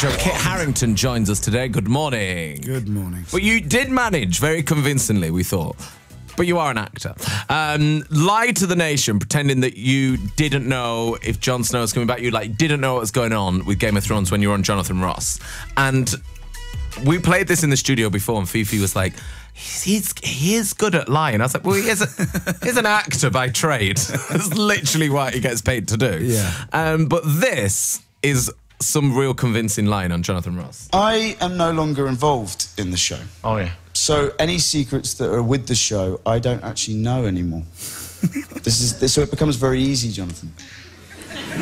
Show. Kit Harington joins us today. Good morning. Good morning. But you did manage very convincingly, we thought. But you are an actor. Lied to the nation, pretending that you didn't know if Jon Snow was coming back. You like didn't know what was going on with Game of Thrones when you were on Jonathan Ross. And we played this in the studio before, and Fifi was like, he is good at lying. I was like, well, he's an actor by trade. That's literally what he gets paid to do. Yeah. But this is some real convincing line on Jonathan Ross. I am no longer involved in the show. Oh, yeah. So any secrets that are with the show, I don't actually know anymore. So it becomes very easy, Jonathan.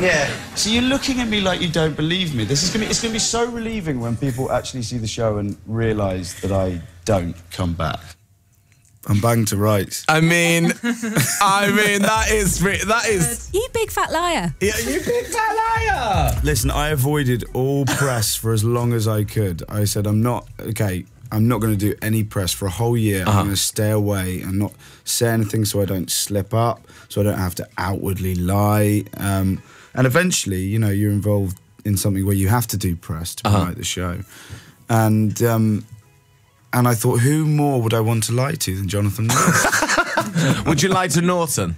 Yeah. So you're looking at me like you don't believe me. It's going to be so relieving when people actually see the show and realise that I don't come back. I'm banged to rights. I mean, that is... You big fat liar. Yeah, you big fat liar. Listen, I avoided all press for as long as I could. I said, I'm not going to do any press for a whole year. I'm going to stay away and not say anything so I don't slip up, so I don't have to outwardly lie. And eventually, you know, you're involved in something where you have to do press to promote the show. And I thought, who more would I want to lie to than Jonathan Norton? Would you lie to Norton?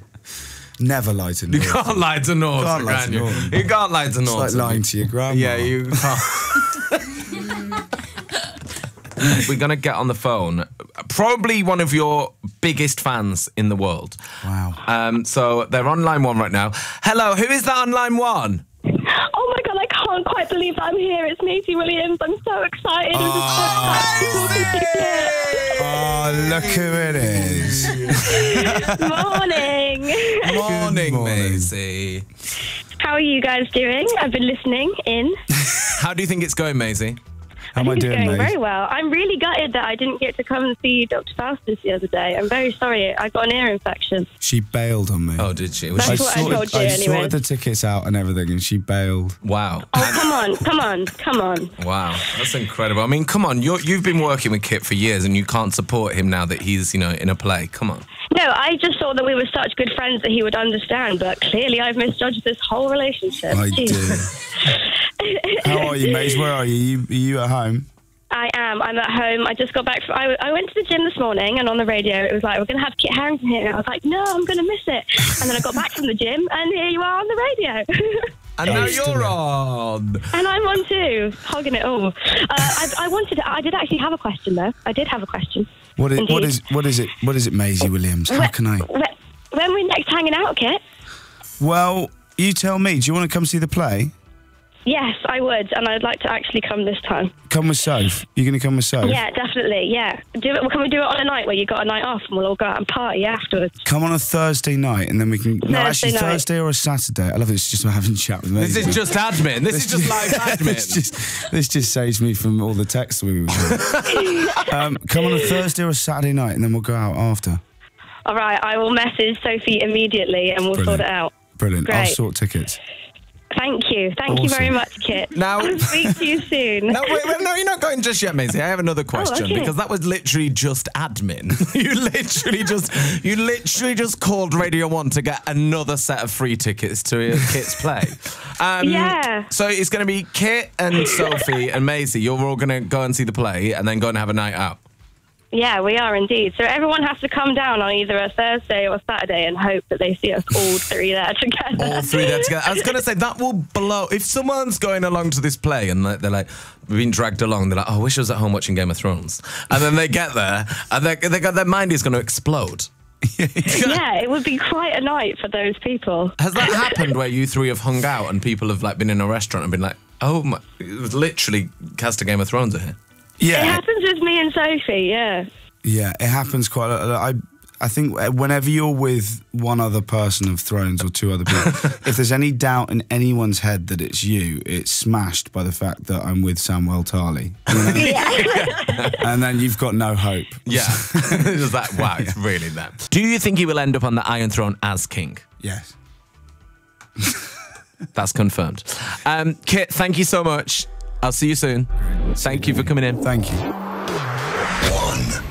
Never lie to Norton. You can't lie to Norton, can you? You can't lie to Norton. It's like lying to your grandma. Yeah, you can't. We're going to get on the phone. Probably one of your biggest fans in the world. Wow. So they're on line one right now. Hello, who is that on line one? Oh, my God, I can't quite believe I'm here. It's Maisie Williams. I'm so excited. Oh, Maisie! Oh, look who it is. Morning. Morning, Maisie. How are you guys doing? I've been listening in. How do you think it's going, Maisie? How am I doing, Maisie? Very well. I'm really gutted that I didn't get to come and see Dr. Faustus the other day. I'm very sorry. I got an ear infection. She bailed on me. Oh, did she? That's what I told you anyway. I sorted the tickets out and everything, and she bailed. Wow. Oh, come on. Wow, that's incredible. I mean, come on. You've been working with Kit for years, and you can't support him now that he's, you know, in a play. Come on. No, I just thought that we were such good friends that he would understand, but clearly I've misjudged this whole relationship. I do. How are you, Maisie? Where are you? Are you at home? I am. I'm at home. I just got back from... I went to the gym this morning, and on the radio it was like, we're going to have Kit Harington here. And I was like, no, I'm going to miss it. And then I got back from the gym, and here you are on the radio. And now you're on. And I'm on too. Hogging it all. I did actually have a question, though. I did have a question. What is it, Maisie Williams? How can I... When are we next hanging out, Kit? Well, you tell me. Do you want to come see the play? Yes, I would, and I'd like to actually come this time. Come with Soph? You're going to come with Soph? Yeah, definitely, yeah. Well, can we do it on a night where you got a night off and we'll all go out and party afterwards? Come on a Thursday night and then we can... Thursday or a Saturday. I love it, it's just having a chat with me. This is just admin. This is just live admin. this just saves me from all the texts we were doing. Come on a Thursday or a Saturday night and then we'll go out after. All right, I will message Sophie immediately and we'll sort it out. Brilliant. Great. I'll sort tickets. Thank you very much, Kit. Now, I'll speak to you soon. No, you're not going just yet, Maisie. I have another question because that was literally just admin. you literally just called Radio 1 to get another set of free tickets to Kit's play. Yeah. So it's going to be Kit and Sophie and Maisie. You're all going to go and see the play and then go and have a night out. Yeah, we are indeed. So everyone has to come down on either a Thursday or a Saturday and hope that they see us all three there together. All three there together. I was going to say, that will blow. If someone's going along to this play and they're like, we've been dragged along, they're like, oh, I wish I was at home watching Game of Thrones. And then they get there and their mind is going to explode. Yeah, it would be quite a night for those people. Has that happened where you three have hung out and people have like been in a restaurant and been like, oh, my, it was literally cast a Game of Thrones in here? Yeah. It happens with me and Sophie, yeah. Yeah, it happens quite a lot. I think whenever you're with one other person of Thrones or two other people, if there's any doubt in anyone's head that it's you, it's smashed by the fact that I'm with Samwell Tarly. You know? And then you've got no hope. Yeah. It's really that. Do you think he will end up on the Iron Throne as king? Yes. That's confirmed. Kit, thank you so much. I'll see you soon. Thank you for coming in. Thank you. One.